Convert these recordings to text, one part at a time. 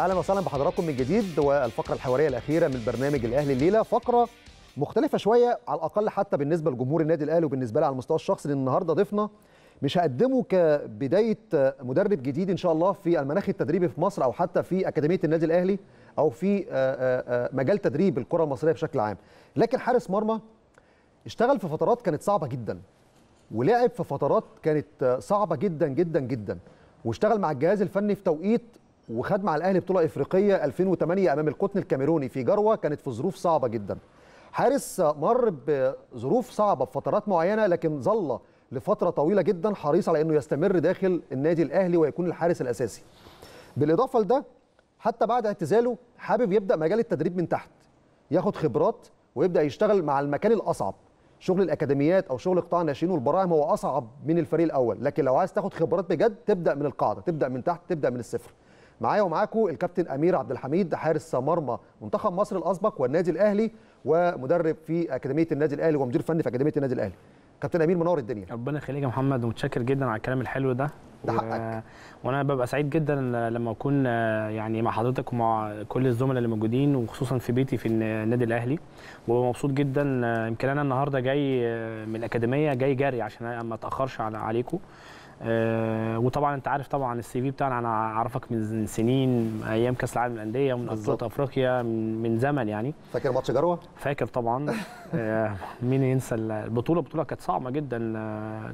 اهلا وسهلا بحضراتكم من جديد، والفقره الحواريه الاخيره من برنامج الاهلي الليله، فقره مختلفه شويه على الاقل حتى بالنسبه لجمهور النادي الاهلي وبالنسبه لي على المستوى الشخصي، لان النهارده ضيفنا مش هقدمه كبدايه مدرب جديد ان شاء الله في المناخ التدريبي في مصر او حتى في اكاديميه النادي الاهلي او في مجال تدريب الكره المصريه بشكل عام، لكن حارس مرمى اشتغل في فترات كانت صعبه جدا ولعب في فترات كانت صعبه جدا جدا جدا، واشتغل مع الجهاز الفني في توقيت وخد مع الاهلي بطوله افريقيه 2008 امام القطن الكاميروني في جروه كانت في ظروف صعبه جدا. حارس مر بظروف صعبه بفترات معينه، لكن ظل لفتره طويله جدا حريص على انه يستمر داخل النادي الاهلي ويكون الحارس الاساسي. بالاضافه لده حتى بعد اعتزاله حابب يبدا مجال التدريب من تحت، ياخد خبرات ويبدا يشتغل مع المكان الاصعب. شغل الاكاديميات او شغل قطاع الناشئين والبراعم هو اصعب من الفريق الاول، لكن لو عايز تاخد خبرات بجد تبدا من القاعده، تبدا من تحت، تبدا من الصفر. معايا ومعاكم الكابتن امير عبد الحميد، حارس مرمى منتخب مصر الاسبق والنادي الاهلي ومدرب في اكاديميه النادي الاهلي ومدير فني في اكاديميه النادي الاهلي. كابتن امير منور الدنيا. ربنا يخليك يا محمد، ومتشكر جدا على الكلام الحلو ده. ده حقك. وانا ببقى سعيد جدا لما اكون يعني مع حضرتك ومع كل الزملاء اللي موجودين، وخصوصا في بيتي في النادي الاهلي، وببقى مبسوط جدا. يمكن انا النهارده جاي من الاكاديميه، جاي جري عشان ما اتاخرش عليكم. وطبعا انت عارف طبعا السي في بتاعنا، انا اعرفك من سنين، ايام كاس العالم للانديه، ومن بطولات افريقيا، من زمن يعني. فاكر ماتش جروه؟ فاكر طبعا. مين ينسى البطوله؟ البطوله كانت صعبه جدا،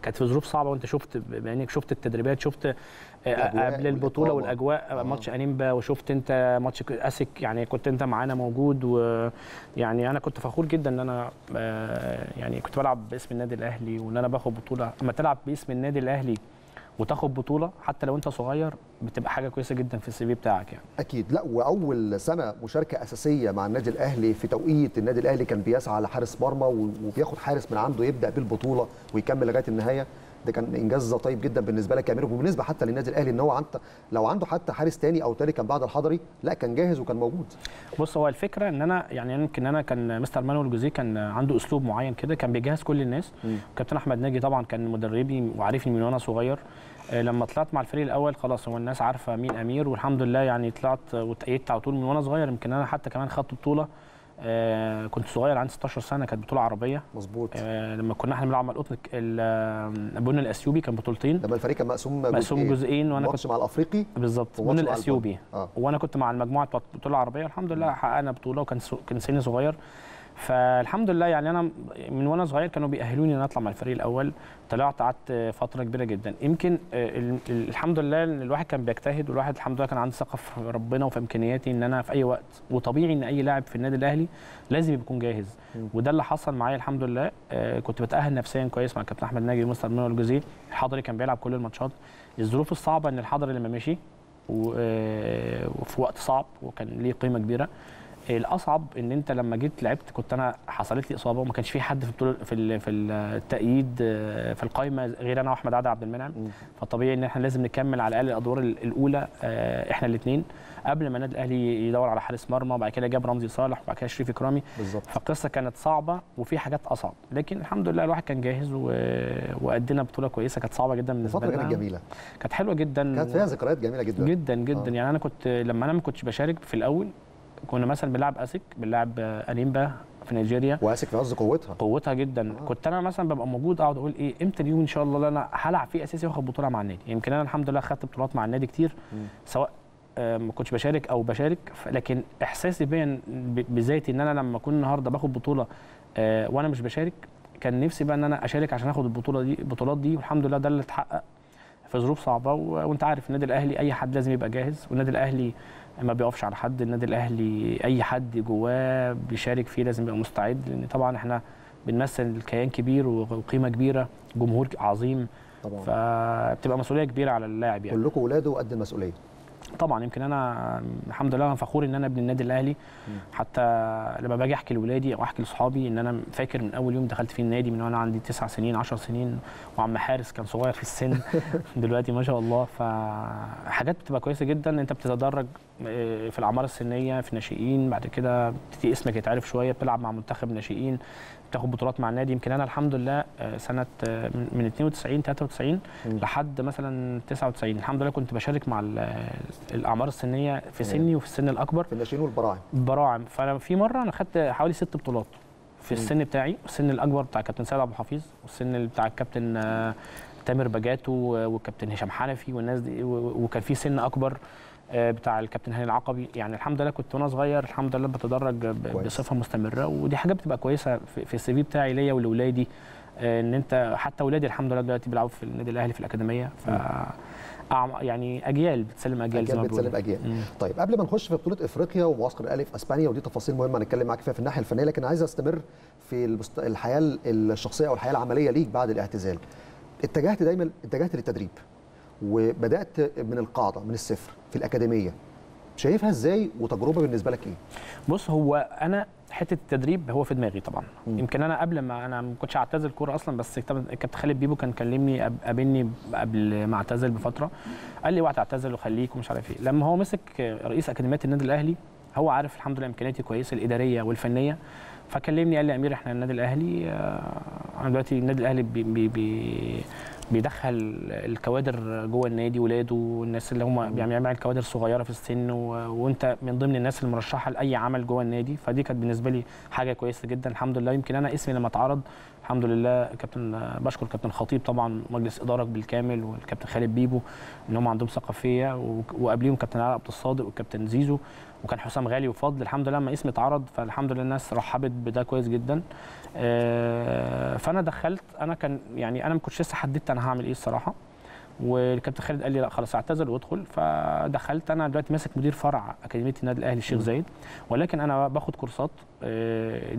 كانت في ظروف صعبه، وانت شفت بانك شفت التدريبات، شفت قبل البطوله والاجواء، ماتش انيمبا، وشفت انت ماتش اسك، يعني كنت انت معانا موجود، ويعني انا كنت فخور جدا ان انا يعني كنت بلعب باسم النادي الاهلي، وان انا باخد بطوله. اما تلعب باسم النادي الاهلي وتاخد بطوله حتى لو انت صغير بتبقى حاجه كويسه جدا في السي في بتاعك يعني. اكيد. لا، واول سنه مشاركه اساسيه مع النادي الاهلي في توقيت النادي الاهلي كان بيسعى لحارس مرمى، وبياخد حارس من عنده يبدا بالبطوله ويكمل لغايه النهايه. ده كان انجاز طيب جدا بالنسبه لك يا امير، وبالنسبه حتى للنادي الاهلي ان هو لو عنده حتى حارس ثاني او ثالث كان بعد الحضري، لا كان جاهز وكان موجود. بص، هو الفكره ان انا يعني يمكن انا كان مستر مانويل جوزيه كان عنده اسلوب معين كده، كان بيجهز كل الناس. وكابتن احمد ناجي طبعا كان مدربي وعارفني من وانا صغير. لما طلعت مع الفريق الاول خلاص هو الناس عارفه مين امير، والحمد لله يعني طلعت واتأيدت على طول من وانا صغير. يمكن انا حتى كمان خدت بطوله، كنت صغير عندي 16 سنه، كانت بطوله عربيه. مظبوط. لما كنا احنا بنلعب مع القطن البن الاثيوبي، كان بطولتين. لما الفريق كان مقسوم جزئين، وانا كنت مع الافريقي بالظبط البن الاثيوبي، وانا كنت مع المجموعه بتاعت البطوله العربيه. والحمد لله حققنا بطوله، وكان سني صغير، فالحمد لله يعني انا من وانا صغير كانوا بيأهلوني ان اطلع مع الفريق الاول. طلعت قعدت فتره كبيره جدا. يمكن الحمد لله ان الواحد كان بيجتهد، والواحد الحمد لله كان عنده ثقه في ربنا وفي امكانياتي ان انا في اي وقت، وطبيعي ان اي لاعب في النادي الاهلي لازم يكون جاهز. وده اللي حصل معايا الحمد لله. كنت بتأهل نفسيا كويس مع كابتن احمد ناجي ومستر مانويل جوزيه. الحضري كان بيلعب كل الماتشات. الظروف الصعبه ان الحضري لما مشي وفي وقت صعب وكان ليه قيمه كبيره. الاصعب ان انت لما جيت لعبت كنت انا حصلت لي اصابه، وما كانش في حد في التأييد في القايمه غير انا واحمد عادل عبد المنعم. فطبيعي ان احنا لازم نكمل على الاقل الادوار الاولى احنا الاثنين، قبل ما النادي الاهلي يدور على حارس مرمى، وبعد كده جاب رمزي صالح، وبعد كده شريف اكرامي. بالظبط. فالقصه كانت صعبه وفي حاجات اصعب، لكن الحمد لله الواحد كان جاهز وادينا بطوله كويسه. كانت صعبه جدا بالنسبه لنا، كانت جميله، كانت حلوه جدا، كانت فيها ذكريات جميله جدا جدا جدا. يعني انا كنت لما انا ما كنتش بشارك في الاول، كنا مثلا بنلعب اسك، بنلعب انيمبا في نيجيريا، واسك في عز قوتها جدا. كنت انا مثلا ببقى موجود اقعد اقول ايه امتى اليوم ان شاء الله اللي انا هلعب فيه اساسي واخد بطوله مع النادي. يمكن انا الحمد لله خدت بطولات مع النادي كتير، سواء ما كنتش بشارك او بشارك، لكن احساسي بيا بذاتي ان انا لما اكون النهارده باخد بطوله وانا مش بشارك، كان نفسي بقى ان انا اشارك عشان اخد البطولات دي. والحمد لله ده اللي اتحقق في ظروف صعبه. وانت عارف النادي الاهلي اي حد لازم يبقى جاهز، والنادي الاهلي ما بيقفش على حد. النادي الاهلي اي حد جواه بيشارك فيه لازم يبقى مستعد، لان طبعا احنا بنمثل كيان كبير وقيمه كبيره، جمهور عظيم طبعا، فبتبقى مسؤوليه كبيره على اللاعب يعني. كلكم اولاده وقد المسؤوليه طبعا. يمكن انا الحمد لله انا فخور ان انا ابن النادي الاهلي. حتى لما باجي احكي لاولادي او احكي لاصحابي ان انا فاكر من اول يوم دخلت فيه النادي، من وانا عندي 9 سنين 10 سنين، وعم حارس كان صغير في السن دلوقتي ما شاء الله. فحاجات بتبقى كويسه جدا، انت بتتدرج في الاعمار السنيه في الناشئين، بعد كده بتبتدي اسمك يتعرف شويه، بتلعب مع منتخب ناشئين، بتاخد بطولات مع النادي. يمكن انا الحمد لله سنه من 92 93 لحد مثلا 99 الحمد لله كنت بشارك مع الاعمار السنيه في سني وفي السن الاكبر في الناشئين والبراعم. فانا في مره انا خدت حوالي 6 بطولات في السن بتاعي، والسن الاكبر بتاع الكابتن سعد ابو حفيظ، والسن بتاع الكابتن تامر بجاتو والكابتن هشام حنفي والناس دي، وكان في سن اكبر بتاع الكابتن هاني العقبي. يعني الحمد لله كنت وانا صغير الحمد لله بتدرج بصفه مستمره، ودي حاجه بتبقى كويسه في السي في بتاعي ليا ولاولادي، ان انت حتى اولادي الحمد لله دلوقتي بيلعبوا في النادي الاهلي في الاكاديميه. ف يعني اجيال بتسلم اجيال زي ما بيقولوا. طيب قبل ما نخش في بطوله افريقيا ومعسكر الاهلي في اسبانيا، ودي تفاصيل مهمه هنتكلم معاك فيها في الناحيه الفنيه، لكن عايز استمر في الحياه الشخصيه او الحياه العمليه ليك بعد الاعتزال. اتجهت للتدريب وبدات من القاعده من الصفر في الاكاديميه، شايفها ازاي وتجربه بالنسبه لك ايه؟ بص، هو انا حته التدريب هو في دماغي طبعا. يمكن انا قبل ما انا ما كنتش اعتزل كوره اصلا، بس كابتن خالد بيبو كان كلمني قابلني قبل ما اعتزل بفتره، قال لي اوعى تعتزل وخليك ومش عارف ايه. لما هو مسك رئيس اكاديميه النادي الاهلي هو عارف الحمد لله امكانياتي كويسه الاداريه والفنيه، فكلمني قال لي امير احنا النادي الاهلي انا دلوقتي النادي الاهلي بيدخل الكوادر جوه النادي، ولاده والناس اللي هم بيعمل كوادر صغيره في السن، وانت من ضمن الناس المرشحه لاي عمل جوه النادي. فدي كانت بالنسبه لي حاجه كويسه جدا الحمد لله. يمكن انا اسمي لما اتعرض الحمد لله كابتن بشكر كابتن خطيب طبعا مجلس ادارك بالكامل، والكابتن خالد بيبو ان هم عندهم ثقافيه، وقبليهم كابتن علي عبد الصادق والكابتن زيزو وكان حسام غالي وفضل. الحمد لله لما اسمي اتعرض فالحمد لله الناس رحبت بده كويس جدا. فانا دخلت، انا كان يعني انا ما كنتش لسه حددت انا هعمل ايه الصراحه، والكابتن خالد قال لي لا خلاص اعتزل وادخل. فدخلت انا دلوقتي ماسك مدير فرع اكاديميه النادي الاهلي الشيخ زايد، ولكن انا باخد كورسات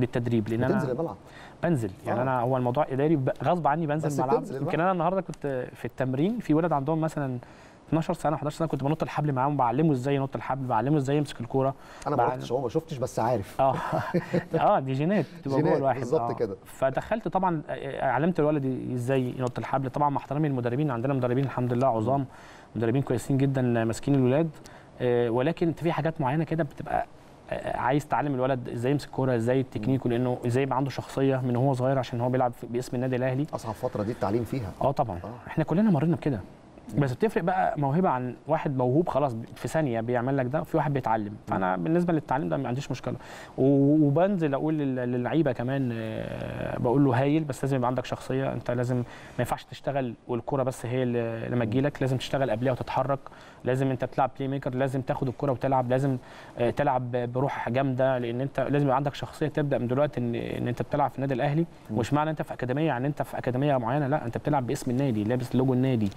للتدريب، لان انا بنزل يعني انا هو الموضوع اداري غصب عني بنزل الملعب. يمكن انا النهارده كنت في التمرين في ولد عندهم مثلا 12 سنه 11 سنه، كنت بنط الحبل معاهم بعلمه ازاي ينط الحبل، بعلمه ازاي يمسك الكوره. انا ما رحتش هو ما شفتش بس عارف. دي جينات تبقى جوه الواحد بالظبط كده. فدخلت طبعا علمت الولد ازاي ينط الحبل، طبعا مع احترامي للمدربين، عندنا مدربين الحمد لله عظام، مدربين كويسين جدا ماسكين الولاد، ولكن في حاجات معينه كده بتبقى عايز تعلم الولد ازاي يمسك كوره، ازاي التكنيكه، لانه ازاي يبقى عنده شخصيه من هو صغير عشان هو بيلعب باسم النادي الاهلي. اصعب فتره دي التعليم فيها. طبعا احنا كلنا مرينا بكده، بس بتفرق بقى موهبه عن واحد موهوب خلاص في ثانيه بيعمل لك ده، وفي واحد بيتعلم. فانا بالنسبه للتعليم ده ما عنديش مشكله، وبنزل اقول للعيبه كمان بقول له هايل، بس لازم يبقى عندك شخصيه، انت لازم ما ينفعش تشتغل والكره بس هي اللي لما تجيلك، لازم تشتغل قبلها وتتحرك، لازم انت بتلعب بلاي ميكر، لازم تاخد الكره وتلعب، لازم تلعب بروح جامده، لان انت لازم يبقى عندك شخصيه تبدا من دلوقتي ان انت بتلعب في النادي الاهلي. مش معنى انت في اكاديميه يعني انت في اكاديميه معينه، لا انت بتلعب باسم النادي لابس لوجو النادي،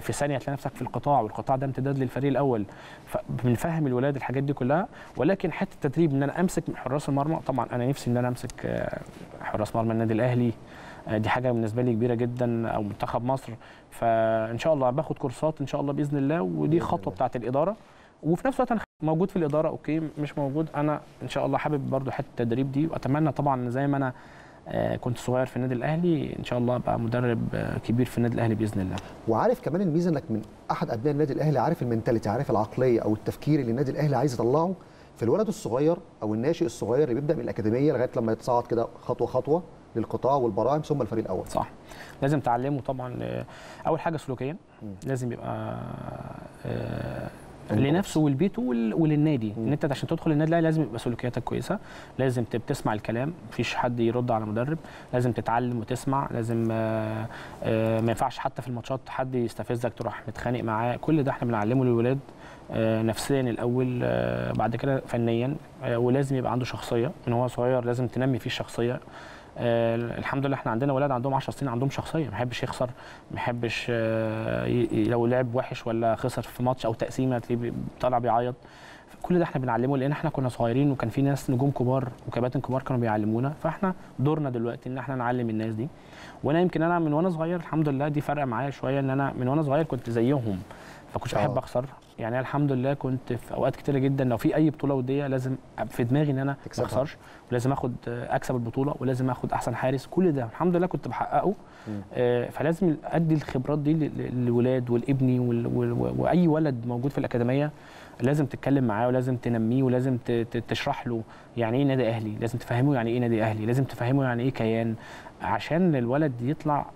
في ثانيه هتلاقي نفسك في القطاع، والقطاع ده امتداد للفريق الاول. فبنفهم الولاد الحاجات دي كلها، ولكن حته التدريب ان انا امسك من حراس المرمى، طبعا انا نفسي ان انا امسك حراس مرمى النادي الاهلي، دي حاجه بالنسبه لي كبيره جدا، او منتخب مصر. فان شاء الله باخد كورسات ان شاء الله باذن الله، ودي خطوه بتاعت الاداره، وفي نفس الوقت انا موجود في الاداره اوكي مش موجود، انا ان شاء الله حابب برضو حته التدريب دي، واتمنى طبعا زي ما انا كنت صغير في النادي الاهلي ان شاء الله ابقى مدرب كبير في النادي الاهلي باذن الله. وعارف كمان الميزه انك من احد ابناء النادي الاهلي، عارف المنتاليتي، عارف العقليه او التفكير اللي النادي الاهلي عايز يطلعه في الولد الصغير او الناشئ الصغير اللي بيبدا من الاكاديميه لغايه لما يتصاعد كده خطوه خطوه للقطاع والبراعم ثم الفريق الاول. صح، لازم تعلمه طبعا اول حاجه سلوكيا، لازم يبقى لنفسه ولبيته وللنادي، ان انت عشان تدخل النادي الاهلي لازم يبقى سلوكياتك كويسه، لازم بتسمع الكلام، مفيش حد يرد على مدرب، لازم تتعلم وتسمع، لازم ما ينفعش حتى في الماتشات حد يستفزك تروح متخانق معاه. كل ده احنا بنعلمه للولاد نفسيا الاول، بعد كده فنيا، ولازم يبقى عنده شخصيه من هو صغير، لازم تنمي فيه الشخصيه. الحمد لله احنا عندنا ولاد عندهم 10 سنين عندهم شخصيه، ما يحبش يخسر، ما يحبش لو لعب وحش ولا خسر في ماتش او تقسيمه تلاقيه طالع بيعيط. كل ده احنا بنعلمه لان احنا كنا صغيرين، وكان في ناس نجوم كبار وكباتن كبار كانوا بيعلمونا، فاحنا دورنا دلوقتي ان احنا نعلم الناس دي. وانا يمكن انا من وانا صغير الحمد لله دي فرقه معايا شويه، ان انا من وانا صغير كنت زيهم، فكنتش بحب اخسر. يعني الحمد لله كنت في اوقات كتيره جدا لو في اي بطوله وديه لازم في دماغي ان انا ما اخسرش، ولازم اكسب البطوله، ولازم اخد احسن حارس. كل ده الحمد لله كنت بحققه. فلازم ادي الخبرات دي للولاد والابني واي ولد موجود في الاكاديميه، لازم تتكلم معاه ولازم تنميه ولازم تشرح له يعني ايه نادي اهلي، لازم تفهمه يعني ايه نادي اهلي، لازم تفهمه يعني ايه كيان، عشان الولد يطلع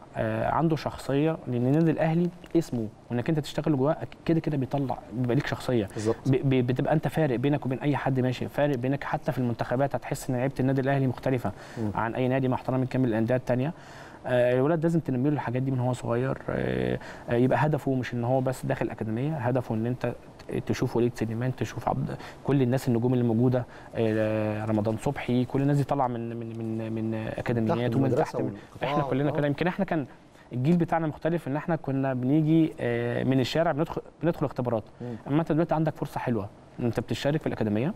عنده شخصيه. لان النادي الاهلي اسمه، وانك انت تشتغل جواه كده كده بيطلع، بيبقى ليك شخصيه، بتبقى انت فارق بينك وبين اي حد ماشي، فارق بينك حتى في المنتخبات. هتحس ان لعيبه النادي الاهلي مختلفه عن اي نادي مع احترامي كامل للانديه الثانيه. الولد لازم تنمي له الحاجات دي من هو صغير. يبقى هدفه مش ان هو بس داخل الاكاديميه، هدفه ان انت تشوف وليد سليمان، تشوف كل الناس النجوم اللي موجوده، رمضان صبحي، كل الناس دي طالعه من من من اكاديميات ومن تحت. احنا كلنا كده، يمكن احنا كان الجيل بتاعنا مختلف، ان احنا كنا بنيجي من الشارع بندخل اختبارات. اما انت دلوقتي عندك فرصه حلوه، انت بتشارك في الاكاديميه،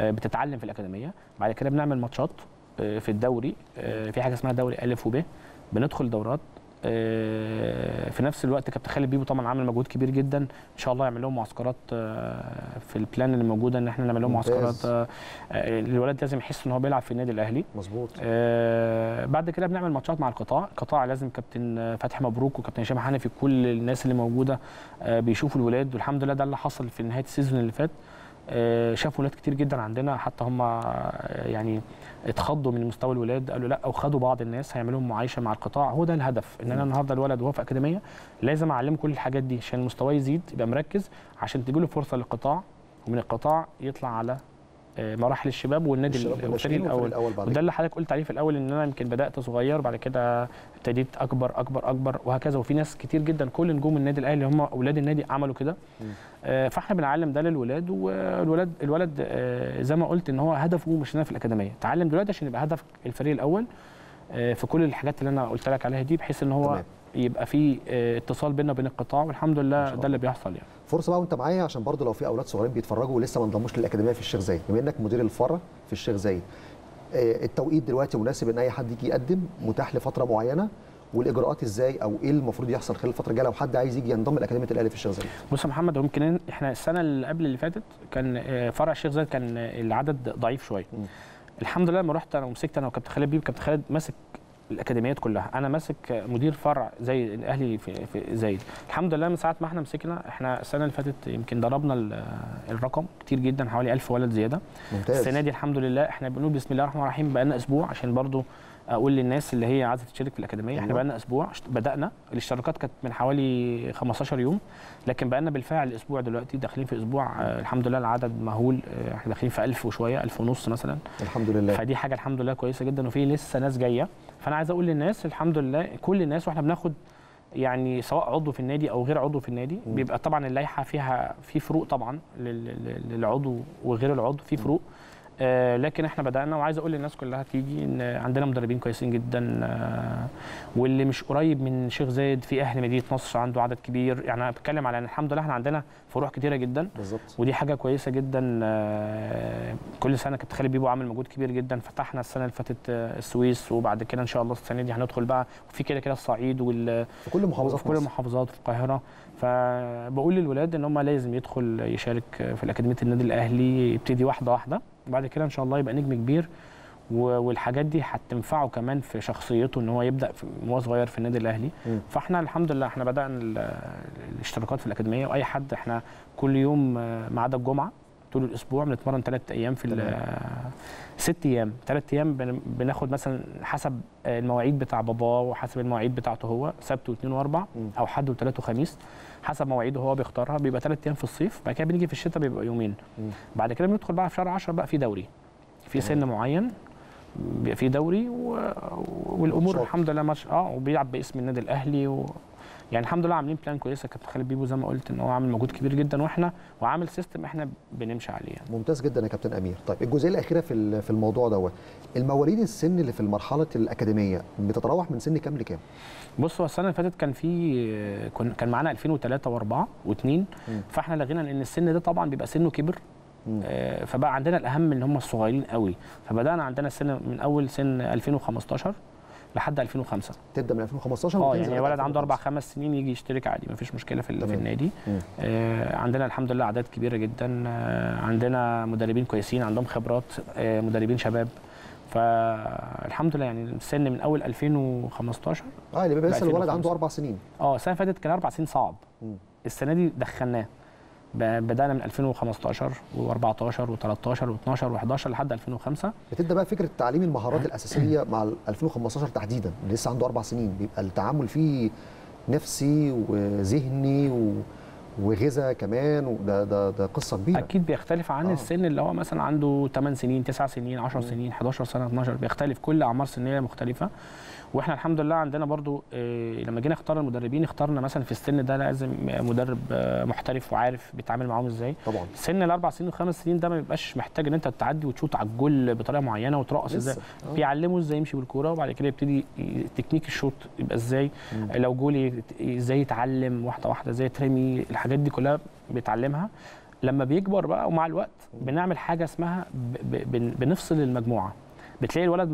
بتتعلم في الاكاديميه، بعد كده بنعمل ماتشات في الدوري، في حاجه اسمها دوري الف وب، بندخل دورات. في نفس الوقت كابتن خالد بيبو طبعا عامل مجهود كبير جدا، ان شاء الله يعمل لهم معسكرات في البلان اللي موجوده، ان احنا نعمل لهم معسكرات. الولد لازم يحس ان هو بيلعب في النادي الاهلي. مظبوط. بعد كده بنعمل ماتشات مع القطاع، القطاع لازم كابتن فتحي مبروك وكابتن هشام حنفي، كل الناس اللي موجوده بيشوفوا الولاد، والحمد لله ده اللي حصل في نهايه السيزون اللي فات. شافوا ولاد كتير جدا عندنا، حتى هم يعني اتخضوا من مستوى الولاد، قالوا لا، وخدوا بعض الناس هيعملوا لهم معايشه مع القطاع. هو ده الهدف، ان انا النهارده الولد وهو في اكاديميه لازم اعلمه كل الحاجات دي عشان مستواه يزيد، يبقى مركز، عشان تجيله فرصه للقطاع، ومن القطاع يطلع على مراحل الشباب والنادي الفريق الاول. وده اللي حضرتك قلت عليه في الاول، ان انا يمكن بدات صغير، بعد كده ابتديت اكبر اكبر اكبر وهكذا. وفي ناس كتير جدا كل نجوم النادي الاهلي هم اولاد النادي عملوا كده. فاحنا بنعلم ده للولاد، والولد زي ما قلت ان هو هدفه مش هنا في الاكاديميه، اتعلم دلوقتي عشان يبقى هدف الفريق الاول في كل الحاجات اللي انا قلت لك عليها دي، بحيث ان هو تمام. يبقى في اتصال بيننا وبين القطاع، والحمد لله ده اللي بيحصل. يعني فرصه بقى وانت معايا، عشان برضه لو في اولاد صغيرين بيتفرجوا ولسه ما انضموش للاكاديميه في الشيخ زايد، بما انك مدير الفرع في الشيخ زايد، التوقيت دلوقتي مناسب ان اي حد يجي يقدم، متاح لفتره معينه، والاجراءات ازاي، او ايه المفروض يحصل خلال الفتره الجايه لو حد عايز يجي ينضم لاكاديميه الاهلي في الشيخ زايد؟ بص يا محمد، يمكن احنا السنه اللي قبل اللي فاتت كان فرع الشيخ زايد كان العدد ضعيف شويه. الحمد لله لما رحت انا ومسكت انا وكابتن خالد بيبو، كابتن خالد ماسك الاكاديميات كلها، انا ماسك مدير فرع زي الاهلي في زايد. الحمد لله من ساعه ما احنا مسكنا، احنا السنه اللي فاتت يمكن ضربنا الرقم كتير جدا، حوالي 1000 ولد زياده. ممتاز. السنه دي الحمد لله احنا بنقول بسم الله الرحمن الرحيم، بقى لنا اسبوع، عشان برضو اقول للناس اللي هي عايزه تشترك في الاكاديميه، احنا بقى لنا اسبوع بدانا، الاشتراكات كانت من حوالي 15 يوم، لكن بقى لنا بالفعل اسبوع، دلوقتي داخلين في اسبوع. الحمد لله العدد مهول، احنا داخلين في 1000 وشويه، 1000 ونص مثلا، الحمد لله. فدي حاجه الحمد لله كويسه جدا، وفي لسه ناس جايه. فانا عايز اقول للناس الحمد لله كل الناس، واحنا بناخد يعني سواء عضو في النادي او غير عضو في النادي، بيبقى طبعا اللائحه فيها في فروق طبعا للعضو وغير العضو، في فروق. لكن احنا بدأنا، وعايز اقول للناس كلها تيجي، ان عندنا مدربين كويسين جدا. واللي مش قريب من شيخ زايد في اهل مدينه نصر عنده عدد كبير، يعني انا بتكلم على ان الحمد لله احنا عندنا فروع كتيره جدا. بالظبط. ودي حاجه كويسه جدا. كل سنه كابتن خالد بيبو عامل مجهود كبير جدا، فتحنا السنه اللي فاتت السويس، وبعد كده ان شاء الله السنه دي هندخل بقى في كده كده الصعيد في كل المحافظات، في كل المحافظات في القاهره. فبقول للولاد ان هم لازم يدخل يشارك في الاكاديميه النادي الاهلي، يبتدي واحده واحده، بعد كده ان شاء الله يبقى نجم كبير، والحاجات دي هتنفعه كمان في شخصيته، ان هو يبدا وهو صغير في النادي الاهلي. فاحنا الحمد لله احنا بدانا الاشتراكات في الاكاديميه، واي حد احنا كل يوم ما عدا الجمعه طول الاسبوع بنتمرن 3 ايام في 6 ايام، 3 ايام بناخد مثلا حسب المواعيد بتاع باباه وحسب المواعيد بتاعته هو، سبت واثنين واربع، او حد وثلاث وخميس، حسب مواعيده هو بيختارها، بيبقى 3 ايام في الصيف. بعد كده بنيجي في الشتاء بيبقى يومين. بعد كده بندخل بقى في شهر 10 بقى في دوري، في سن معين بيبقى في دوري، والامور شوك. الحمد لله ماشيه. وبيلعب باسم النادي الاهلي، يعني الحمد لله عاملين بلان كويسه. كابتن خالد بيبو زي ما قلت ان هو عامل مجهود كبير جدا، واحنا وعامل سيستم احنا بنمشي عليه. يعني ممتاز جدا يا كابتن امير. طيب الجزئيه الاخيره في الموضوع دوت، المواليد السن اللي في المرحله الاكاديميه بتتراوح من سن كام لكام؟ بص، هو السنه اللي فاتت كان معانا 2003 و4 و2، فاحنا لغينا ان السن ده طبعا بيبقى سنه كبر. فبقى عندنا الاهم ان هم الصغيرين قوي، فبدانا عندنا السن من اول سن 2015 لحد 2005. تبدا من 2015 يعني ولد عنده 4 5 سنين يجي يشترك عادي، ما فيش مشكله في النادي. عندنا الحمد لله اعداد كبيره جدا، عندنا مدربين كويسين عندهم خبرات، مدربين شباب، فالحمد لله يعني السن من اول 2015 اللي بيبقى لسه الولد عنده 4 سنين. السنه اللي فاتت كان 4 سنين صعب. السنه دي دخلناه، بدأنا من 2015 و14 و13 و12 و11 لحد 2005. بتبدا بقى فكره تعليم المهارات الاساسيه مع 2015 تحديدا، لسه عنده 4 سنين، بيبقى التعامل فيه نفسي وذهني وغذاء كمان، وده ده ده قصه كبيره. اكيد بيختلف عن السن اللي هو مثلا عنده 8 سنين 9 سنين 10 سنين 11 سنه 12، بيختلف، كل اعمار سنيه مختلفه. واحنا الحمد لله عندنا برضو لما جينا اختار المدربين اخترنا مثلا في السن ده لازم مدرب محترف وعارف بيتعامل معاهم ازاي. طبعا سن ال4 سنين و5 سنين ده ما بيبقاش محتاج ان انت تعدي وتشوط على الجول بطريقه معينه وترقص ازاي، بيعلمه ازاي يمشي بالكوره، وبعد كده يبتدي تكنيك الشوط يبقى ازاي، لو جول ازاي يتعلم واحده واحده، ازاي ترمي، الحاجات دي كلها بيتعلمها. لما بيكبر بقى ومع الوقت بنعمل حاجه اسمها بنفصل المجموعه، بتلاقي الولد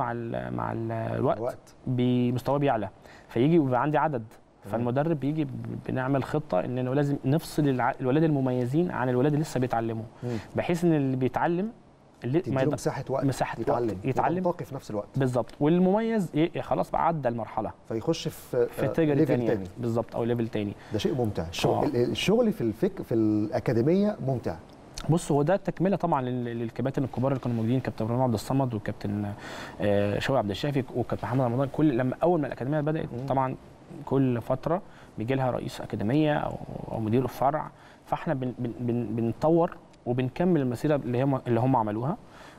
مع الوقت مستواه بيعلى، فيجي ويبقى عندي عدد، فالمدرب بيجي بنعمل خطه انه لازم نفصل الولاد المميزين عن الولاد اللي لسه بيتعلموا، بحيث ان اللي بيتعلم تديله مساحه وقت يتعلم وينطقي في نفس الوقت بالظبط، والمميز خلاص بقى عدى المرحله فيخش في ليفل تاني بالظبط او ليفل تاني. ده شيء ممتع. الشغل في الاكاديميه ممتع. بص هو ده تكمله طبعا للكباتن الكبار اللي كانوا موجودين، كابتن رامي عبد الصمد وكابتن شوقي عبد الشافي وكابتن محمد رمضان. كل لما اول ما الاكاديميه بدات طبعا كل فتره بيجي لها رئيس اكاديميه او مدير الفرع، فاحنا بنطور وبنكمل المسيره اللي هم عملوها.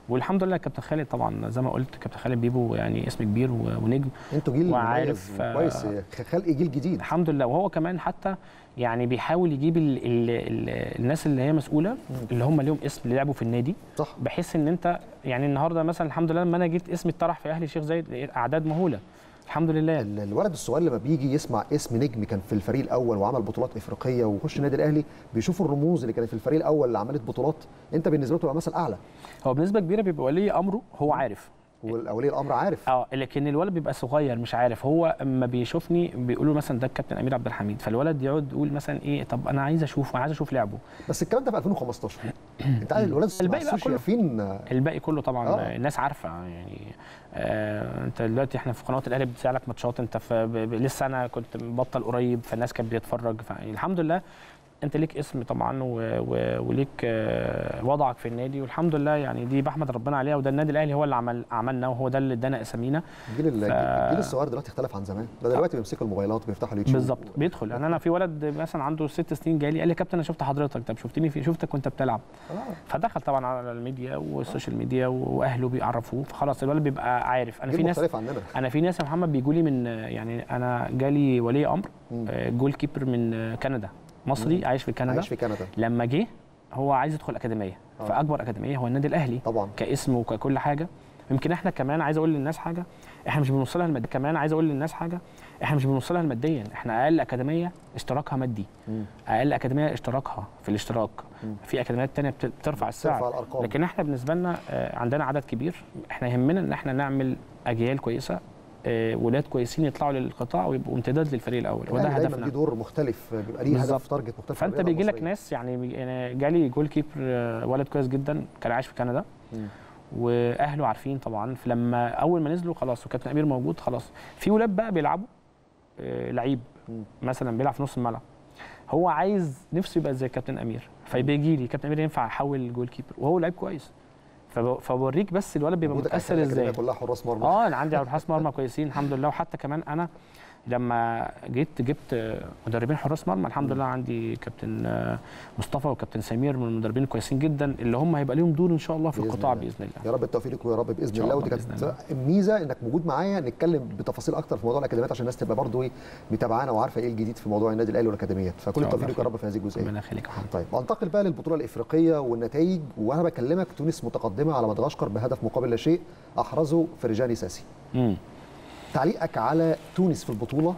والحمد لله كابتن خالد طبعا زي ما قلت، كابتن خالد بيبو يعني اسم كبير ونجم، انتوا جيل وعارف كويس، خلق جيل جديد الحمد لله. وهو كمان حتى يعني بيحاول يجيب الناس اللي هي مسؤوله اللي هم ليهم اسم اللي لعبوا في النادي، صح، بحيث ان انت يعني النهارده مثلا الحمد لله لما انا جيت اسمي اتطرح في اهلي شيخ زايد اعداد مهوله الحمد لله. الولد الصغير لما بيجي يسمع اسم نجم كان في الفريق الاول وعمل بطولات افريقيه ويخش النادي الاهلي، بيشوف الرموز اللي كانت في الفريق الاول اللي عملت بطولات، انت بالنسبه له تبقى مثل اعلى. هو بنسبه كبيره بيبقى ولي امره هو عارف، والولي الامر عارف لكن الولد بيبقى صغير مش عارف. هو اما بيشوفني بيقول له مثلا ده الكابتن امير عبد الحميد، فالولد يقعد يقول مثلا ايه، طب انا عايز اشوف لعبه. بس الكلام ده في 2015 انت عارف الولاد الباقي كله طبعا الناس عارفه يعني. انت دلوقتي احنا في قناه الاهلي بتسع لك ماتشات، انت لسه انا كنت مبطل قريب فالناس كانت بتتفرج، فالحمد لله انت ليك اسم طبعا وليك وضعك في النادي، والحمد لله يعني دي بحمد ربنا عليها. وده النادي الاهلي هو اللي عملنا وهو ده اللي ادانا اسامينا. الجيل الصغير دلوقتي اختلف عن زمان، ده دلوقتي بيمسكوا الموبايلات وبيفتحوا اليوتيوب بالظبط بيدخل. انا في ولد مثلا عنده 6 سنين جالي قال لي كابتن انا شفت حضرتك، طب شفتك وانت بتلعب، فدخل طبعا على الميديا والسوشيال ميديا واهله بيعرفوه، فخلاص الولد بيبقى عارف. انا في ناس يا محمد بيجوا لي من يعني انا جالي ولي امر جول كيبر من كندا، مصري عايش في كندا. لما جه هو عايز يدخل اكاديميه، فاكبر اكاديميه هو النادي الاهلي طبعا كاسم وككل حاجه. يمكن احنا كمان عايز اقول للناس حاجه، احنا مش بنوصلها الماديا، احنا اقل اكاديميه اشتراكها مادي، اقل اكاديميه اشتراكها في الاشتراك. في اكاديميات ثانيه بترفع السعر، لكن احنا بالنسبه لنا عندنا عدد كبير، احنا يهمنا ان احنا نعمل اجيال كويسه، ولاد كويسين يطلعوا للقطاع ويبقوا امتداد للفريق الاول، وده هدفنا. دايما ليه دور مختلف، بيبقى ليه هدف تارجت مختلف. فانت بيجي لك ناس يعني جالي جول كيبر ولد كويس جدا كان عايش في كندا واهله عارفين طبعا، فلما اول ما نزلوا خلاص وكابتن امير موجود خلاص. في ولاد بقى بيلعبوا لعيب مثلا بيلعب في نص الملعب، هو عايز نفسه يبقى زي كابتن امير، فبيجي لي كابتن امير ينفع احول جول كيبر وهو لعيب كويس، فبوريك بس الولد بيبقى متاثر ازاي. كلها حراس مرمى انا عندي حراس مرمى كويسين الحمد لله. وحتى كمان انا لما جبت مدربين حراس مرمى الحمد لله، عندي كابتن مصطفى وكابتن سمير من المدربين الكويسين جدا اللي هم هيبقى ليهم دور ان شاء الله في القطاع باذن الله. يا رب التوفيق لكم يا رب باذن الله. ودي كانت الميزه انك موجود معايا نتكلم بتفاصيل اكتر في موضوع الاكاديميات عشان الناس تبقى برضو ايه متابعانا وعارفه ايه الجديد في موضوع النادي الاهلي والاكاديميات، فكل التوفيق لكم يا رب في هذه الجزئيه. ربنا يخليك. طيب انتقل بقى للبطوله الافريقيه والنتائج وانا بكلمك تونس متقدمه على مدغشقر بهدف مقابل لا شيء احرزه فرجاني ساسي. تعليقك على تونس في البطوله،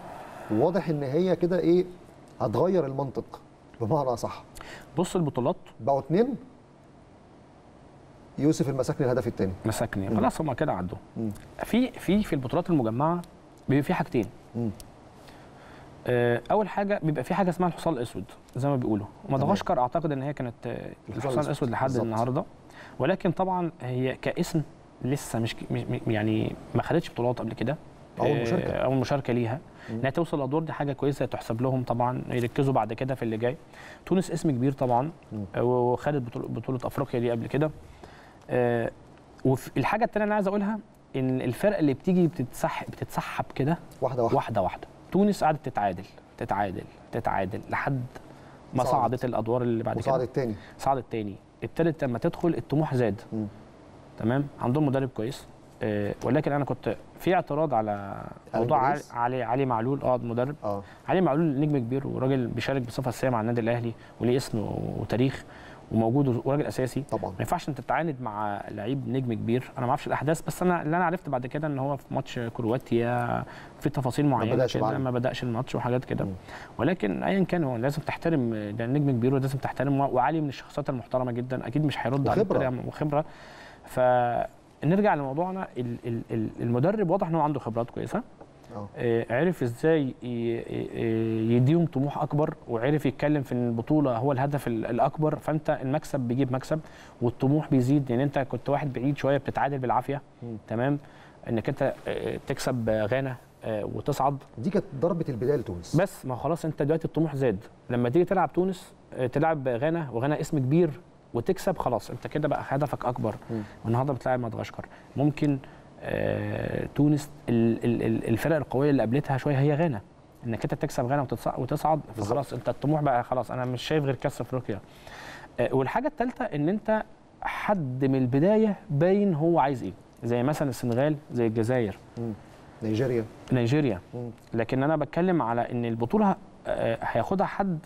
واضح ان هي كده ايه هتغير المنطق بمعنى صح. بص البطولات بقوا 2، يوسف المساكني الهدف الثاني مساكني خلاص هم كده عدوا. في البطولات المجمعه بيبقى في حاجتين، اول حاجه بيبقى في حاجه اسمها الحصان الاسود زي ما بيقولوا. مدغشقر اعتقد ان هي كانت الحصان الاسود لحد النهارده، ولكن طبعا هي كاسم لسه مش يعني ما خدتش بطولات قبل كده، اول مشاركه ليها انها توصل للادوار دي، حاجه كويسه تحسب لهم طبعا، يركزوا بعد كده في اللي جاي. تونس اسم كبير طبعا وخدت بطوله افريقيا دي قبل كده. والحاجه الثانيه انا عايز اقولها ان الفرق اللي بتيجي بتتسحب كده واحده واحده. تونس قعدت تتعادل لحد ما صعدت الادوار اللي بعد كده، صعدت تاني. ابتدت لما تدخل الطموح زاد. تمام، عندهم مدرب كويس، ولكن انا كنت في اعتراض على موضوع علي معلول. المدرب علي معلول نجم كبير وراجل بيشارك بصفه اساسيه مع النادي الاهلي وليه اسم وتاريخ وموجود وراجل اساسي طبعا. ما ينفعش انت تتعاند مع لعيب نجم كبير. انا ما اعرفش الاحداث، بس انا اللي انا عرفت بعد كده ان هو في ماتش كرواتيا في تفاصيل معينه ما بداش الماتش وحاجات كده، ولكن ايا كان هو لازم تحترم، ده نجم كبير ولازم تحترم. وعلي من الشخصيات المحترمه جدا، اكيد مش هيرد على الكلام وخبره. فنرجع لموضوعنا، المدرب واضح ان هو عنده خبرات كويسه، عرف ازاي يديهم طموح اكبر، وعرف يتكلم في ان البطوله هو الهدف الاكبر. فانت المكسب بيجيب مكسب والطموح بيزيد، لان انت كنت واحد بعيد شويه بتتعادل بالعافيه. تمام، انك انت تكسب غانا وتصعد، دي كانت ضربه البدايه لتونس. بس ما خلاص انت دلوقتي الطموح زاد، لما تيجي تلعب تونس تلعب غانا، وغانا اسم كبير وتكسب، خلاص انت كده بقى هدفك اكبر. والنهارده بتلاعب مدغشقر، ممكن تونس الفرق القويه اللي قابلتها شويه هي غانا، انك انت تكسب غانا وتصعد، فخلاص انت الطموح بقى خلاص انا مش شايف غير كاس افريقيا. والحاجه الثالثه ان انت حد من البدايه باين هو عايز ايه، زي مثلا السنغال، زي الجزائر، نيجيريا. لكن انا بتكلم على ان البطوله هياخدها حد.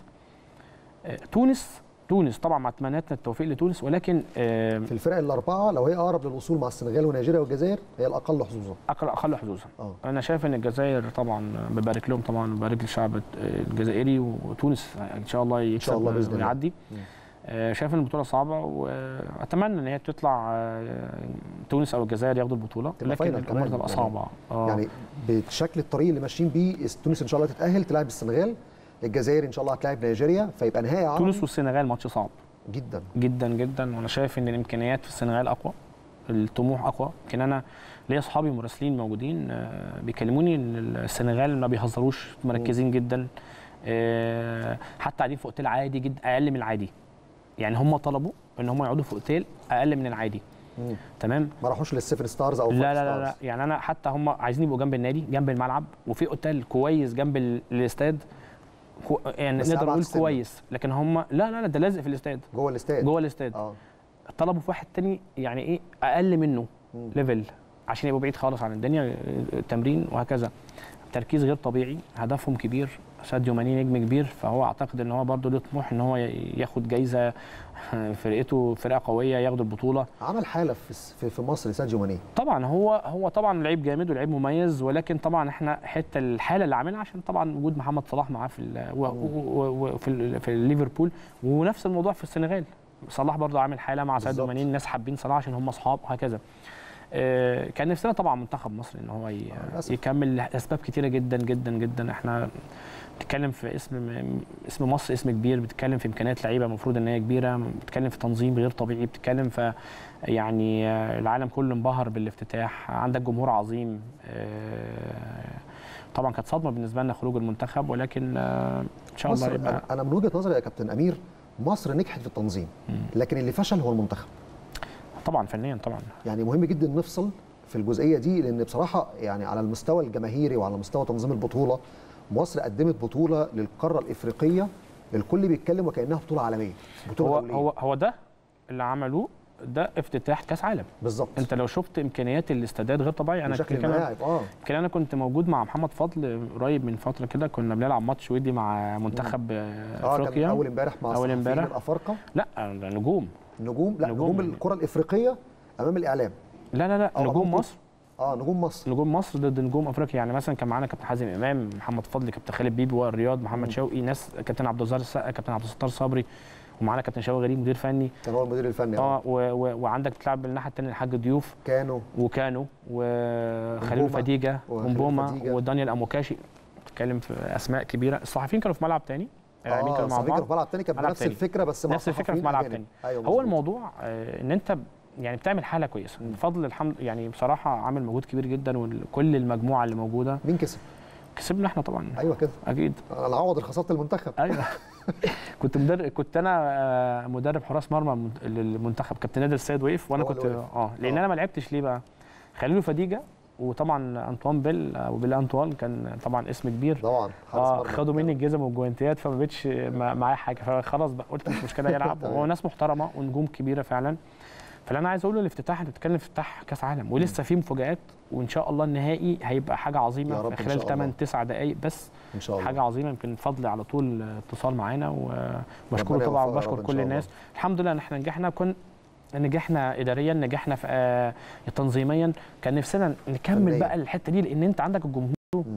تونس طبعا مع تمنياتنا التوفيق لتونس، ولكن في الفرق الاربعه لو هي اقرب للوصول مع السنغال ونيجيريا والجزائر هي الاقل حظوظا. اقل حظوظا. انا شايف ان الجزائر طبعا ببارك لهم طبعا، وبارك للشعب الجزائري، وتونس ان شاء الله يكسب ويعدي. شايف ان البطوله صعبه، واتمنى ان هي تطلع تونس او الجزائر ياخدوا البطوله، لكن الامور تبقى صعبه. يعني بشكل الطريق اللي ماشيين بيه، تونس ان شاء الله تتاهل تلعب السنغال، الجزائر ان شاء الله هتلاعب نيجيريا، فيبقى نهائي عربي. تونس والسنغال ماتش صعب جدا جدا جدا، وانا شايف ان الامكانيات في السنغال اقوى، الطموح اقوى. يمكن انا ليا اصحابي مراسلين موجودين بيكلموني ان السنغال ما بيهزروش، مركزين جدا، حتى قاعدين في اوتيل عادي جدا اقل من العادي. يعني هم طلبوا ان هم يقعدوا في اوتيل اقل من العادي. تمام، ما راحوش للسيفن ستارز او لا، يعني انا حتى هم عايزين يبقوا جنب النادي، جنب الملعب، وفي اوتيل كويس جنب الاستاد، يعني نقدر نقول كويس، لكن هم لا، ده لازق في الاستاد، جوه الاستاد. طلبوا في واحد تاني يعني ايه اقل منه ليفل، عشان يبقوا بعيد خالص عن الدنيا التمرين وهكذا. تركيز غير طبيعي، هدفهم كبير، ساديو ماني نجم كبير، فهو اعتقد ان هو برضه له طموح ان هو ياخد جايزه، فرقته فرقه قويه، ياخدوا البطوله. عمل حاله في مصر ساديو ماني، طبعا هو طبعا لعيب جامد ولعيب مميز، ولكن طبعا احنا حتى الحاله اللي عاملها عشان طبعا وجود محمد صلاح معاه في ليفربول، ونفس الموضوع في السنغال، صلاح برضه عامل حاله مع ساديو ماني، الناس حابين صلاح عشان هم اصحاب وهكذا. كان نفسنا طبعا منتخب مصر ان هو يكمل لاسباب كتيره جدا جدا جدا. احنا بتتكلم في اسم مصر، اسم كبير، بتتكلم في امكانيات لعيبه المفروض ان هي كبيره، بتتكلم في تنظيم غير طبيعي، بتتكلم في يعني العالم كله انبهر بالافتتاح، عندك جمهور عظيم. طبعا كانت صدمه بالنسبه لنا خروج المنتخب، ولكن ان شاء الله يبقى. انا من وجهه نظري يا كابتن امير، مصر نجحت في التنظيم، لكن اللي فشل هو المنتخب طبعا فنيا. طبعا يعني مهم جدا نفصل في الجزئيه دي، لان بصراحه يعني على المستوى الجماهيري وعلى مستوى تنظيم البطوله، مصر قدمت بطوله للقاره الافريقيه الكل بيتكلم وكانها بطوله عالميه، بطوله دوليه. هو ده اللي عملوه، ده افتتاح كاس عالم بالظبط. انت لو شفت امكانيات الاستادات غير طبيعي. انا يمكن انا كنت موجود مع محمد فضل قريب من فتره كده، كنا بنلعب ماتش ودي مع منتخب افريقيا، اول امبارح مع الافارقه. لا نجوم الكره الافريقيه امام الاعلام. لا نجوم مصر. نجوم مصر ضد نجوم افريقيا. يعني مثلا كان معانا كابتن حازم امام، محمد فضل، كابتن خالد بيبو، الرياض، محمد شوقي، ناس، كابتن عبد الظاهر السقا، كابتن عبد الستار صبري، ومعانا كابتن شوقي غريب مدير فني، كان هو المدير الفني. وعندك بتلعب الناحيه الثانيه الحاج ضيوف، وكانوا وخليل فديجه ومبوما ودانيال اموكاشي. بتتكلم في اسماء كبيره. الصحفيين كانوا في ملعب ثاني، اللاعبين كانوا مع بعض في ملعب ثاني، كانت نفس الفكره بس مع نفس الفكره في ملعب ثاني. هو الموضوع ان انت يعني بتعمل حاله كويسه بفضل الحمد يعني بصراحه عامل مجهود كبير جدا. وكل المجموعه اللي موجوده مين كسب؟ كسبنا احنا طبعا. ايوه كده اكيد العوض خساره المنتخب. ايوه كنت انا مدرب حراس مرمى للمنتخب، كابتن نادر السيد وقف وانا كنت لان انا ما لعبتش. ليه بقى؟ خليله فديجه وطبعا انطوان بيل او بيل انطوان كان طبعا اسم كبير طبعا خدوا مني الجزم والجوانتيات فما بقتش معايا حاجه، فخلاص بقى قلت مش مشكله يلعب. هو ناس محترمه ونجوم كبيره فعلا. فاللي انا عايز اقوله الافتتاح، انت بتتكلم في افتتاح كاس عالم ولسه في مفاجات، وان شاء الله النهائي هيبقى حاجه عظيمه في خلال 8-9 دقائق بس إن شاء الله. حاجه عظيمه. يمكن فضل على طول اتصال معانا وبشكره طبعا وبشكر كل الناس. الحمد لله ان احنا نجحنا، نجحنا اداريا، نجحنا في تنظيميا. كان نفسنا نكمل بقى الحته دي لان انت عندك الجمهور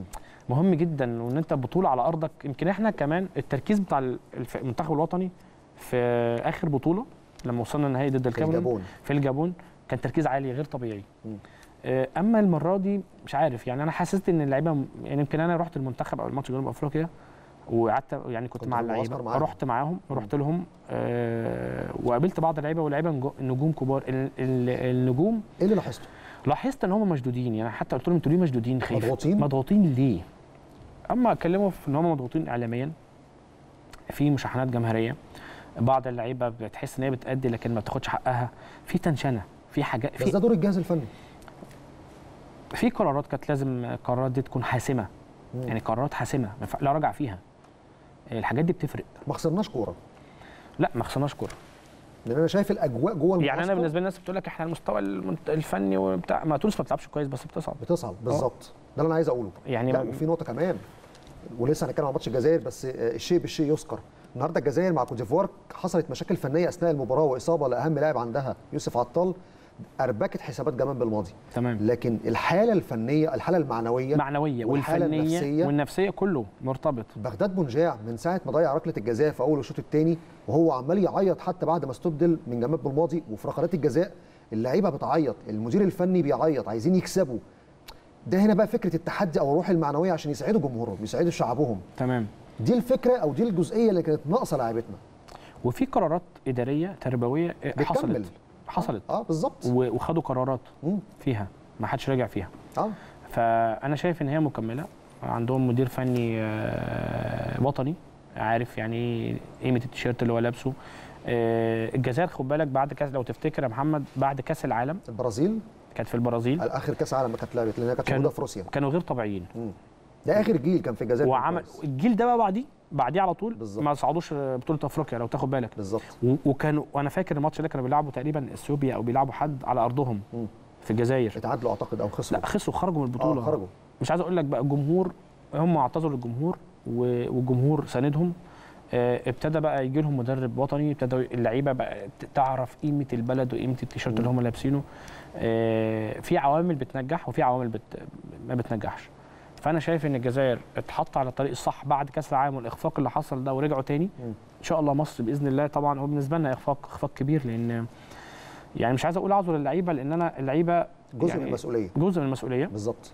مهم جدا، وان انت بطوله على ارضك. يمكن احنا كمان التركيز بتاع المنتخب الوطني في اخر بطوله لما وصلنا النهائي ضد الكاميرون في الجابون كان تركيز عالي غير طبيعي. اما المره دي مش عارف، يعني انا حسيت ان اللعيبه، يعني يمكن انا رحت المنتخب او الماتش جنوب افريقيا وقعدت، يعني كنت مع اللعيبه، رحت معاهم، رحت لهم وقابلت بعض اللعيبه، واللعيبه نجوم كبار. النجوم ايه اللي لاحظته؟ لاحظت ان هم مشدودين، يعني حتى قلت لهم انتوا ليه مشدودين؟ خايف مضغوطين ليه؟ اما اتكلموا في ان هم مضغوطين اعلاميا، في مشاحنات جماهيريه، بعض اللعيبه بتحس ان هي بتأدي لكن ما بتاخدش حقها، في تنشنه، في حاجات. بس ده دور الجهاز الفني، في قرارات كانت لازم القرارات دي تكون حاسمه. يعني قرارات حاسمه لا رجع فيها، الحاجات دي بتفرق. ما خسرناش كوره، لا ما خسرناش كوره، لان انا شايف الاجواء جوه المستوى. يعني انا بالنسبه للناس بتقول لك احنا المستوى الفني وبتاع، ما تونس ما بتلعبش كويس بس بتصعد بالظبط. ده اللي انا عايز اقوله. يعني في نقطه كمان ولسه هنتكلم عن ماتش الجزائر، بس الشيء بالشيء يذكر. النهارده الجزائر مع كوت ديفوار حصلت مشاكل فنيه اثناء المباراه واصابه لاهم لاعب عندها يوسف عطال، اربكت حسابات جمال بالماضي. تمام. لكن الحاله الفنيه، الحاله المعنويه والحاله النفسيه كله مرتبط. بغداد بنجاع من ساعه ما ضيع ركله الجزاء في اول الشوط الثاني وهو عمال يعيط حتى بعد ما استبدل من جمال بالماضي، وفي ركلات الجزاء اللعيبه بتعيط، المدير الفني بيعيط، عايزين يكسبوا. ده هنا بقى فكره التحدي او الروح المعنويه عشان يساعدوا جمهورهم، يساعدوا شعبهم. تمام. دي الفكره او دي الجزئيه اللي كانت ناقصه لعيبتنا. وفي قرارات اداريه تربويه حصلت بالظبط، وخدوا قرارات فيها ما حدش راجع فيها. فانا شايف ان هي مكمله، عندهم مدير فني وطني عارف يعني ايه قيمه التيشيرت اللي هو لابسه. الجزائر خد بالك بعد كاس، لو تفتكر يا محمد، بعد كاس العالم البرازيل، كانت في البرازيل اخر كاس عالم ما كانت لعبت لان كانت موجوده في روسيا، كانوا غير طبيعيين. ده اخر جيل كان في الجزائر، وعمل الجيل ده بقى بعديه على طول بالزبط. ما صعدوش بطوله افريقيا لو تاخد بالك بالظبط. وكانوا، وانا فاكر الماتش ده كانوا بيلعبوا تقريبا اثيوبيا او بيلعبوا حد على ارضهم في الجزائر، اتعادلوا اعتقد او خسروا. لا خسروا، خرجوا من البطوله. خرجوا. مش عايز اقول لك بقى الجمهور، هم اعتذروا للجمهور والجمهور ساندهم. ابتدى بقى يجي لهم مدرب وطني، ابتدوا اللعيبه بقى تعرف قيمه البلد وقيمه التيشيرت اللي هم لابسينه. في عوامل بتنجح وفي عوامل ما بتنجحش. فأنا شايف إن الجزائر اتحط على الطريق الصح بعد كأس العالم والإخفاق اللي حصل ده ورجعوا تاني. إن شاء الله مصر بإذن الله. طبعًا هو بالنسبة لنا إخفاق كبير، لأن يعني مش عايز أقول أعذر اللعيبة، لأن أنا اللعيبة جزء يعني من المسؤولية، بالظبط.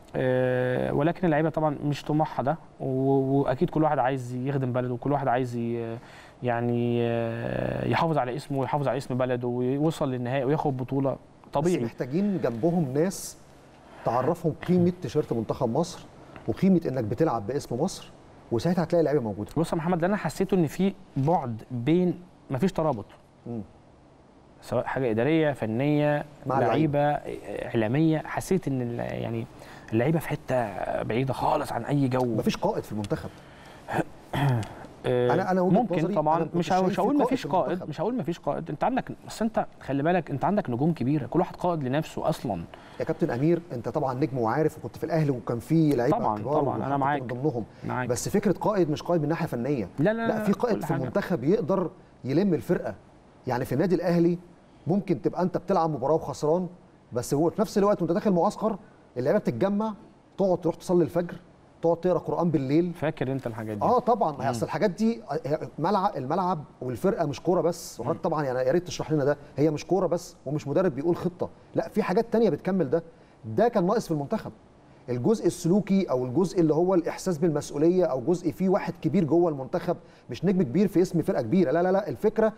ولكن اللعيبة طبعًا مش طموحها ده، وأكيد كل واحد عايز يخدم بلده، وكل واحد عايز يعني يحافظ على اسمه ويحافظ على اسم بلده ويوصل للنهائي وياخد بطولة طبيعي. بس محتاجين جنبهم ناس تعرفهم قيمة تيشيرت منتخب مصر وقيمه انك بتلعب باسم مصر، وساعتها هتلاقي اللعيبه موجوده. بص يا محمد، ده انا حسيته ان في بعد بين، مفيش ترابط، سواء حاجه اداريه، فنيه، لعيبه، اعلاميه. حسيت ان يعني اللعيبه في حته بعيده خالص عن اي جو، مفيش قائد في المنتخب. انا ممكن طبعا مش هقول مفيش قائد، انت عندك، بس انت خلي بالك انت عندك نجوم كبيره، كل واحد قائد لنفسه اصلا. يا كابتن امير انت طبعا نجم وعارف، وكنت في الاهلي وكان في لعيبه طبعا انا معاك ضمنهم، بس فكره قائد مش قائد من ناحيه فنيه، لا لا لا، في قائد في المنتخب يقدر يلم الفرقه. يعني في النادي الاهلي ممكن تبقى انت بتلعب مباراه وخسران، بس هو في نفس الوقت وانت داخل معسكر اللعيبه بتتجمع، تقعد تروح تصلي الفجر، تقعد تقرا قران بالليل. فاكر انت الحاجات دي؟ طبعا. اصل الحاجات دي الملعب والفرقه مش كوره بس. وحضرتك طبعا يعني يا ريت تشرح لنا ده، هي مش كوره بس ومش مدرب بيقول خطه، لا في حاجات ثانيه بتكمل ده. ده كان ناقص في المنتخب، الجزء السلوكي او الجزء اللي هو الاحساس بالمسؤوليه، او جزء فيه واحد كبير جوه المنتخب، مش نجم كبير في اسم فرقه كبيره، لا لا لا، الفكره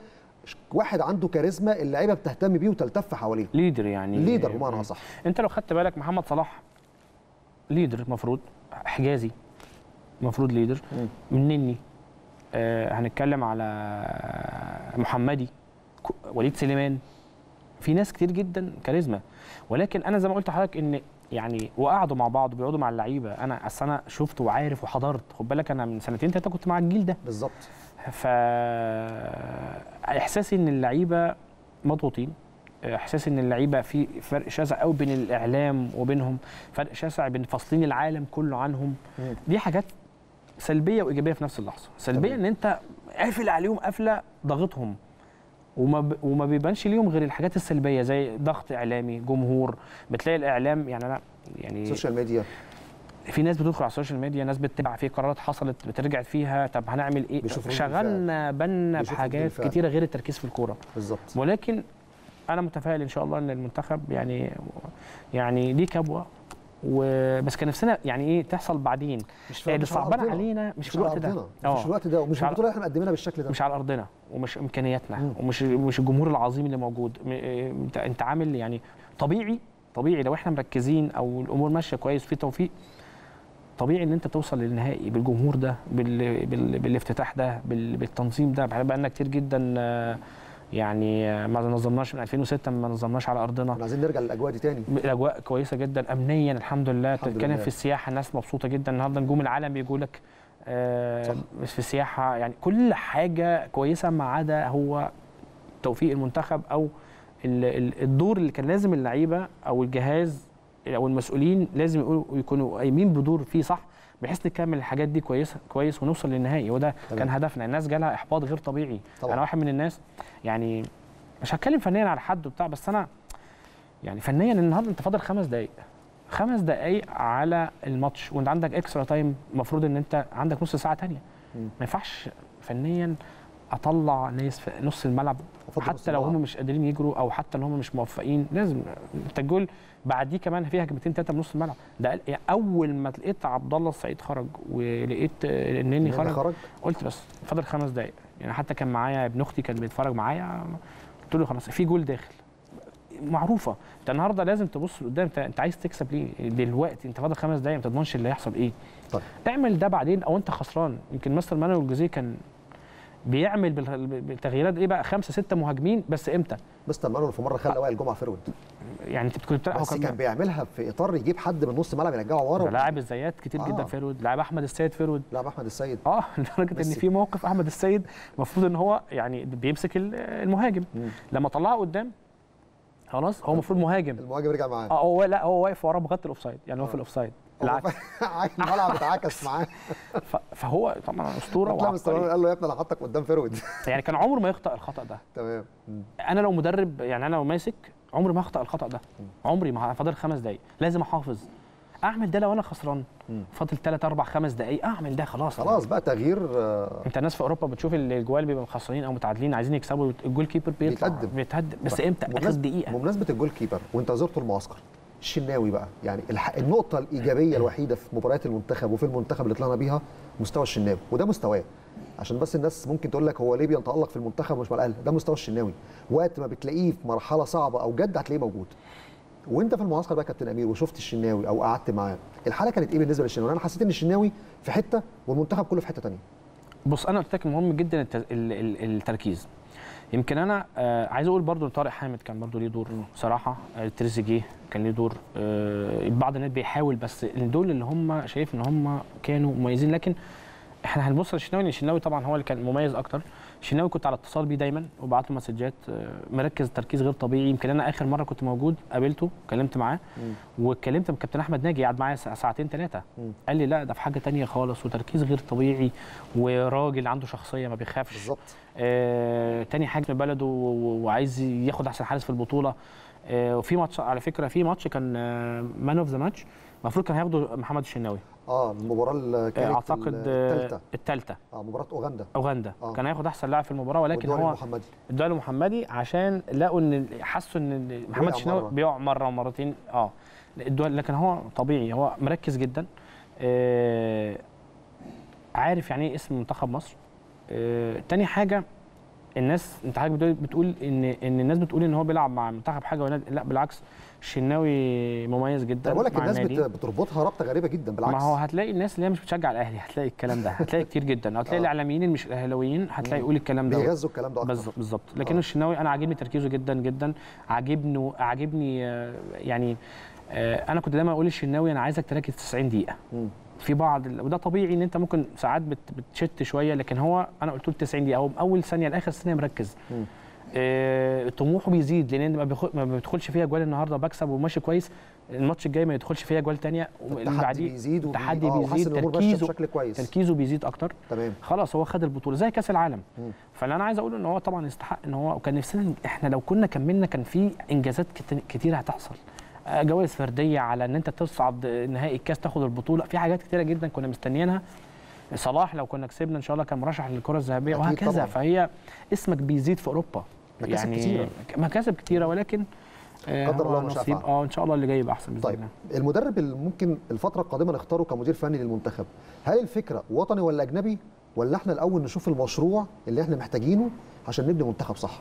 واحد عنده كاريزما اللعيبه بتهتم بيه وتلتف حواليه، ليدر يعني، ليدر بمعنى اصح. انت لو خدت بالك محمد صلاح ليدر المفروض، حجازي المفروض ليدر، منني هنتكلم على محمدي، وليد سليمان، في ناس كتير جدا كاريزما. ولكن انا زي ما قلت لحضرتك ان يعني وقعدوا مع بعض وبيقعدوا مع اللعيبه، انا اصل انا شفت وعارف وحضرت، خد بالك انا من سنتين ثلاثه كنت مع الجيل ده بالظبط. فاحساسي ان اللعيبه مضغوطين، احساسي ان اللعيبه في فرق شاسع قوي بين الاعلام وبينهم، فرق شاسع بين فاصلين العالم كله عنهم. دي حاجات سلبيه وايجابيه في نفس اللحظه. سلبيه طبعا ان انت قافل عليهم قفله ضاغطهم وما بيبانش ليهم غير الحاجات السلبيه زي ضغط اعلامي، جمهور، بتلاقي الاعلام يعني انا يعني سوشيال ميديا، في ناس بتدخل على السوشيال ميديا، ناس بتتابع، في قرارات حصلت بترجع فيها، طب هنعمل ايه؟ شغلنا بالنا بحاجات كتيره غير التركيز في الكوره بالظبط. ولكن انا متفائل ان شاء الله ان المنتخب يعني دي كبوه، وبس كان نفسنا يعني ايه تحصل بعدين، اللي صعبانه علينا مش في الوقت ده، مش في الوقت ده، ومش البطوله اللي احنا مقدمينها بالشكل ده، مش على ارضنا ومش امكانياتنا ومش الجمهور العظيم اللي موجود. انت عامل يعني طبيعي لو احنا مركزين او الامور ماشيه كويس في توفيق، طبيعي ان انت توصل للنهائي بالجمهور ده، بالافتتاح ده، بالتنظيم ده. بقى لنا كتير جدا يعني ما نظمناش، من 2006 ما نظمناش على ارضنا، عايزين نرجع للاجواء دي تاني. الاجواء كويسه جدا امنيا الحمد لله، تتكلم في السياحه الناس مبسوطه جدا النهارده، نجوم العالم بيجوا لك في السياحه، يعني كل حاجه كويسه ما عدا هو توفيق المنتخب او الدور اللي كان لازم اللعيبه او الجهاز او المسؤولين لازم يكونوا قايمين بدور فيه صح، بحيث نكمل الحاجات دي كويس ونوصل للنهائي. وده كان هدفنا. الناس جالها احباط غير طبيعي طبعا. انا واحد من الناس يعني مش هتكلم فنيا على حد وبتاع، بس انا يعني فنيا النهارده انت فاضل 5 دقائق على الماتش، وانت عندك اكسترا تايم، المفروض ان انت عندك نص ساعه ثانيه، ما ينفعش فنيا اطلع ناس في نص الملعب حتى لو هم مش قادرين يجروا او حتى لو هم مش موفقين. لازم انت الجول بعديه كمان فيها هجمتين 3 من نص الملعب ده. اول ما لقيت عبد الله السعيد خرج ولقيت النني خرج، قلت بس فاضل 5 دقائق يعني. حتى كان معايا ابن اختي كان بيتفرج معايا، قلت له خلاص في جول داخل معروفه، انت النهارده لازم تبص لقدام، انت عايز تكسب ليه دلوقتي؟ انت فاضل 5 دقائق، ما تضمنش اللي هيحصل ايه. طيب تعمل ده بعدين او انت خسران. يمكن مستر مانويل جوزيه كان بيعمل بالتغييرات ايه بقى، 5 6 مهاجمين بس. امتى مستر مانويل في مره خلى وائل جمعه فيرود، يعني انت بتكون بتلعب، بس كان بيعملها في اطار يجيب حد من نص الملعب يرجعه ورا. لاعب الزيات كتير جدا فيرود، لاعب احمد السيد فيرود، لاعب احمد السيد لدرجه ان في موقف احمد السيد المفروض ان هو يعني بيمسك المهاجم، لما طلعه قدام خلاص هو المفروض مهاجم، المهاجم رجع معاه هو لا هو واقف وراه بخط الاوفسايد، يعني هو في الاوفسايد الملعب اتعكس معاه، فهو طبعا اسطوره وعبقري. قال له يا ابني انا حاطك قدام فيرود، يعني كان عمره ما يخطأ الخطأ ده. تمام. انا لو مدرب يعني، انا لو ماسك عمري ما هخطأ الخطأ ده، عمري ما. فاضل 5 دقايق لازم احافظ، اعمل ده لو انا خسران، فاضل 3 4 5 دقايق اعمل ده خلاص بقى تغيير. انت الناس في اوروبا بتشوف الجوال بيبقى مخسرين او متعادلين عايزين يكسبوا، الجول كيبر بيتهدم بس امتى؟ اخر دقيقه. بمناسبه الجول كيبر وانت زرت المعسكر الشناوي بقى، يعني النقطة الإيجابية الوحيدة في مباريات المنتخب وفي المنتخب اللي طلعنا بيها مستوى الشناوي، وده مستواه، عشان بس الناس ممكن تقول لك هو ليه بيتألق في المنتخب ومش مع الأهلي، ده مستوى الشناوي، وقت ما بتلاقيه في مرحلة صعبة أو جد هتلاقيه موجود. وأنت في المعسكر بقى كابتن أمير وشفت الشناوي أو قعدت معاه، الحالة كانت إيه بالنسبة للشناوي؟ أنا حسيت إن الشناوي في حتة والمنتخب كله في حتة تانية. بص أنا قلت لك مهم جدا التركيز. يمكن انا عايز اقول برضو طارق حامد كان برضو ليه دور بصراحه، تريزيجيه كان ليه دور، بعض الناس بيحاول، بس دول اللي هم شايف ان هم كانوا مميزين. لكن احنا هنبص للشناوي، الشناوي طبعا هو اللي كان مميز اكتر. الشناوي كنت على اتصال بيه دايما وبعت له مسجات، مركز تركيز غير طبيعي. يمكن انا اخر مره كنت موجود قابلته كلمت معاه، واتكلمت مع كابتن احمد ناجي قعد معايا 2 3 ساعات، قال لي لا ده في حاجه ثانيه خالص، وتركيز غير طبيعي، وراجل عنده شخصيه ما بيخافش بالظبط. تاني حاجه من بلده وعايز ياخد احسن حارس في البطوله. وفي ماتش على فكره، في ماتش كان مان اوف ذا ماتش المفروض كان هياخده محمد الشناوي، المباراه اللي كانت اعتقد الثالثه، مباراه اوغندا كان هياخد احسن لاعب في المباراه، ولكن هو اداله المحمدي عشان لقوا ان حسوا ان محمد الشناوي بيقع مره ومرتين لكن هو طبيعي، هو مركز جدا، عارف يعني ايه اسم منتخب مصر. تاني حاجه الناس انت حضرتك بتقول ان الناس بتقول ان هو بيلعب مع منتخب حاجه ولا لا، بالعكس الشناوي مميز جدا. بقول لك الناس بتربطها رابطه غريبه جدا. بالعكس ما هو هتلاقي الناس اللي هي مش بتشجع الاهلي هتلاقي الكلام ده، هتلاقي كتير جدا، هتلاقي الاعلاميين اللي مش اهلاويين هتلاقي يقول الكلام ده، بيغزوا الكلام ده اكتر. بالظبط. لكن الشناوي انا عاجبني تركيزه جدا جدا، عاجبني يعني. انا كنت دايما اقول للشناوي انا عايزك تركز 90 دقيقه في بعض، وده طبيعي ان انت ممكن ساعات بتشت شويه، لكن هو انا قلت له 90 دقيقه هو من اول ثانيه لاخر ثانيه مركز. طموحه بيزيد لان ما بيدخلش فيها جوال النهارده بكسب وماشي كويس، الماتش الجاي ما يدخلش فيها جوال ثانيه، التحدي بيزيد تركيزه بيزيد اكتر. تمام. خلاص هو خد البطوله زي كاس العالم. فاللي انا عايز اقوله ان هو طبعا يستحق، ان هو وكان نفسنا احنا لو كنا كملنا كان في انجازات كتير هتحصل، جوائز فرديه على ان انت تصعد نهائي الكاس تاخد البطوله، في حاجات كتيره جدا كنا مستنيينها. صلاح لو كنا كسبنا ان شاء الله كان مرشح للكره الذهبيه وهكذا طبعا. فهي اسمك بيزيد في اوروبا، مكاسب يعني كتيره، مكاسب كتيره، ولكن قدر الله ما شاء فعل. ان شاء الله اللي جاي يبقى احسن. طيب المدرب اللي ممكن الفتره القادمه نختاره كمدير فني للمنتخب، هل الفكره وطني ولا اجنبي، ولا احنا الاول نشوف المشروع اللي احنا محتاجينه عشان نبني منتخب صح؟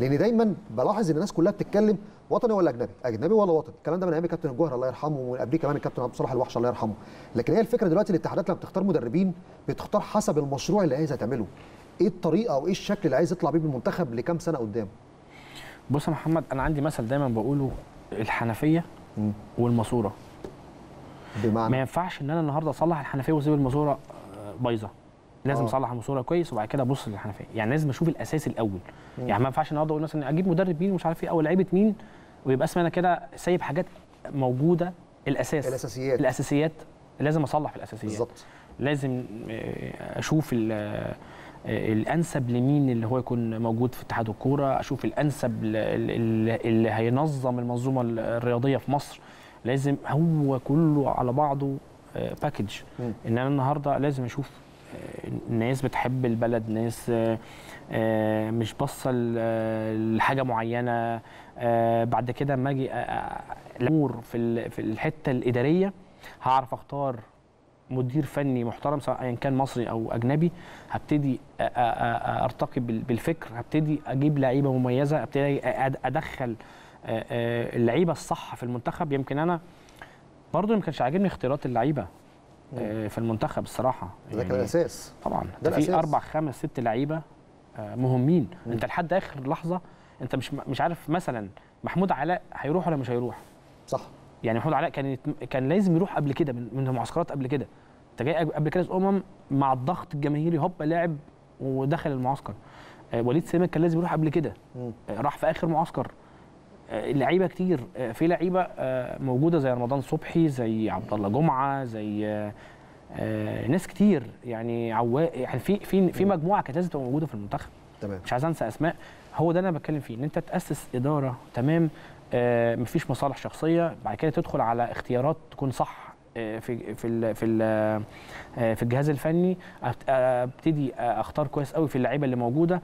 لان دايما بلاحظ ان الناس كلها بتتكلم وطني ولا اجنبي، اجنبي ولا وطني، الكلام ده من ايام الكابتن الجوهر الله يرحمه، ومن قبليه كمان الكابتن عبد الصلاح الوحش الله يرحمه. لكن هي الفكره دلوقتي الاتحادات لما بتختار مدربين بتختار حسب المشروع اللي عايزه تعمله، ايه الطريقه او ايه الشكل اللي عايز يطلع بيه بالمنتخب لكام سنه قدام. بص يا محمد، انا عندي مثل دايما بقوله، الحنفيه والماسوره. بمعنى ما ينفعش ان انا النهارده اصلح الحنفيه واسيب الماسوره بايظه، لازم اصلح الماسوره كويس وبعد كده ابص للحنفيه، يعني لازم اشوف الاساس الاول. يعني ما ينفعش النهارده اقول مثلا اجيب مدرب مين ومش عارف ايه او لعيبه مين ويبقى اسمي انا كده سايب حاجات موجوده. الاساس، الاساسيات لازم اصلح في الاساسيات بالظبط. لازم اشوف الانسب لمين اللي هو يكون موجود في اتحاد الكوره، اشوف الانسب اللي هينظم المنظومه الرياضيه في مصر، لازم هو كله على بعضه باكج. ان انا النهارده لازم اشوف ناس بتحب البلد، ناس مش باصه لحاجه معينه، بعد كده اما اجي الامور في الحته الاداريه هعرف اختار مدير فني محترم سواء يعني كان مصري او اجنبي. هبتدي ارتقي بالفكر، هبتدي اجيب لعيبه مميزه، هبتدي ادخل اللعيبه الصح في المنتخب. يمكن انا برضو ما كانش عاجبني اختيارات اللعيبه في المنتخب الصراحه، ده كان الاساس طبعا. ده في 4 5 6 لعيبه مهمين، انت لحد اخر لحظه انت مش عارف مثلا محمود علاء هيروح ولا مش هيروح. صح. يعني محمود علاء كان لازم يروح قبل كده من المعسكرات قبل كده، انت جاي قبل كده مع الضغط الجماهيري هوبا لاعب ودخل المعسكر. وليد سليمان كان لازم يروح قبل كده، راح في اخر معسكر. لعيبه كتير، في لعيبه موجوده زي رمضان صبحي، زي عبد الله جمعه، زي ناس كتير يعني يعني في مجموعه كانت لازم تبقى موجوده في المنتخب. تمام. مش عايز انسى اسماء. هو ده اللي انا بتكلم فيه، ان انت تاسس اداره تمام، مفيش مصالح شخصيه، بعد كده تدخل على اختيارات تكون صح في الجهاز الفني، ابتدي اختار كويس قوي في اللعيبه اللي موجوده.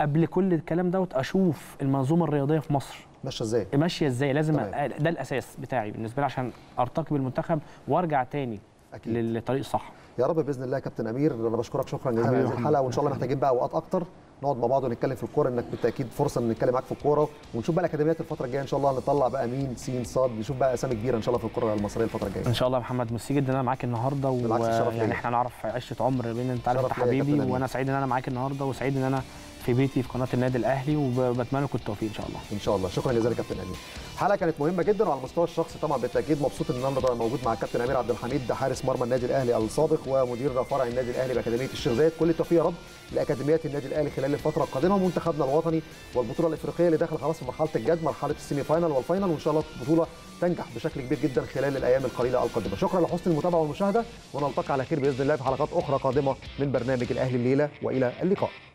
قبل كل الكلام دوت اشوف المنظومه الرياضيه في مصر ماشيه ازاي لازم. طيب. ده الاساس بتاعي بالنسبه لي عشان ارتقي بالمنتخب وارجع تاني أكيد للطريق الصح. يا رب باذن الله. يا كابتن امير انا بشكرك شكرا جزيلا على هذه الحلقه، وان شاء الله محتاجين بقى اوقات اكتر نقعد مع بعض ونتكلم في الكوره، انك بالتاكيد فرصه ان نتكلم معاك في الكوره، ونشوف بقى الاكاديميات الفتره الجايه ان شاء الله، نطلع بقى مين سين صاد، نشوف بقى اسامي كبيره ان شاء الله في الكوره المصريه الفتره الجايه ان شاء الله. يا محمد ميرسي جدا ان انا معاك النهارده، يعني احنا نعرف عشره عمر بين انت عارف حبيبي، وانا سعيد ان انا معاك النهارده، وسعيد ان انا في بيتي في قناه النادي الاهلي، وبتمنى لكم التوفيق ان شاء الله. ان شاء الله. شكرا جزيلا كابتن امير. الحلقه كانت مهمه جدا، وعلى المستوى الشخصي طبعا بالتاكيد مبسوط ان النهارده موجود مع الكابتن امير عبد الحميد، حارس مرمى النادي الاهلي السابق ومدير فرع النادي الاهلي باكاديميه الشيخ زايد. كل التوفيق يا رب لاكاديميات النادي الاهلي خلال الفتره القادمه، ومنتخبنا الوطني والبطوله الافريقيه اللي داخل خلاص في مرحله الجد، مرحله السيمي فاينال والفاينال، وان شاء الله البطوله تنجح بشكل كبير جدا خلال الايام القليله القادمه. شكرا لحسن المتابعه والمشاهده، ونلتقي على خير باذن الله في حلقات اخرى قادمه من برنامج الاهلي الليله، والى اللقاء.